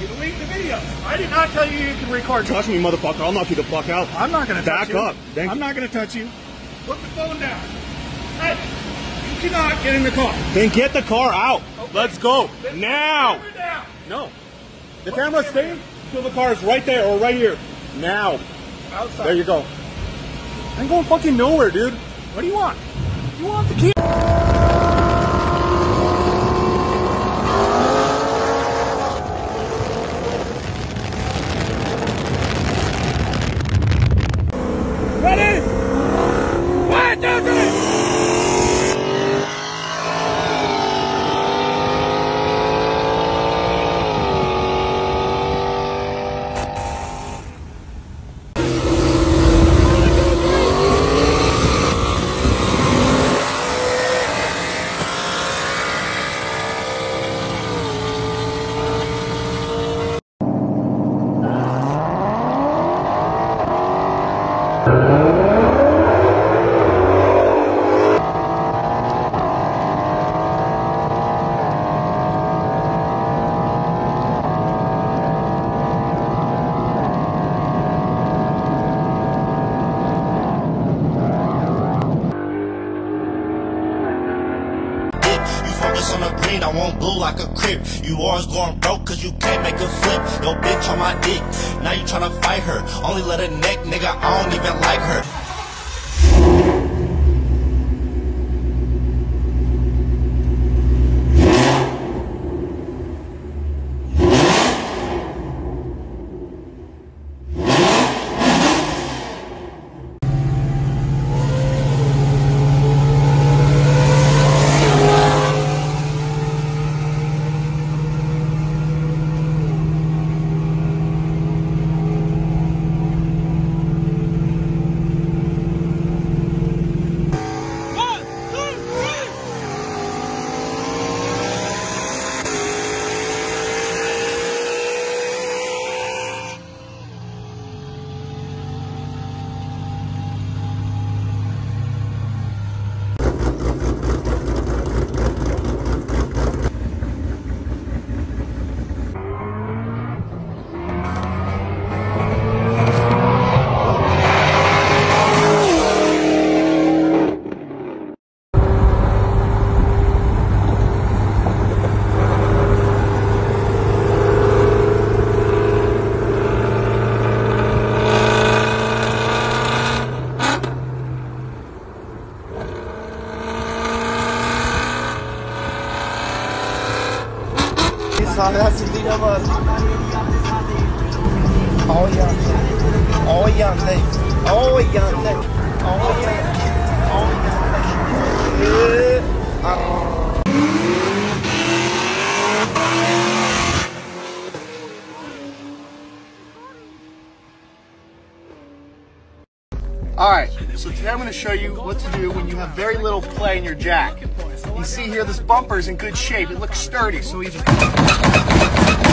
You leaked the video. I did not tell you can record. Touch me, motherfucker. I'll knock you the fuck out. I'm not going to touch you. Back up. I'm not going to touch you. Put the phone down. Hey, you cannot get in the car. Then get the car out. Okay. Let's go. Now. No. The camera's staying till the car is right there or right here. Now. Outside. There you go. I'm going fucking nowhere, dude. What do you want? You want the key? Ready? 1, 2, 3! On the green, I want blue like a crib. You always going broke cause you can't make a flip. Yo bitch on my dick, now you tryna fight her. Only let her neck, nigga, I don't even like her. Alright, so today I'm going to show you what to do when you have very little play in your jack. You see here, this bumper's in good shape. It looks sturdy, so we just...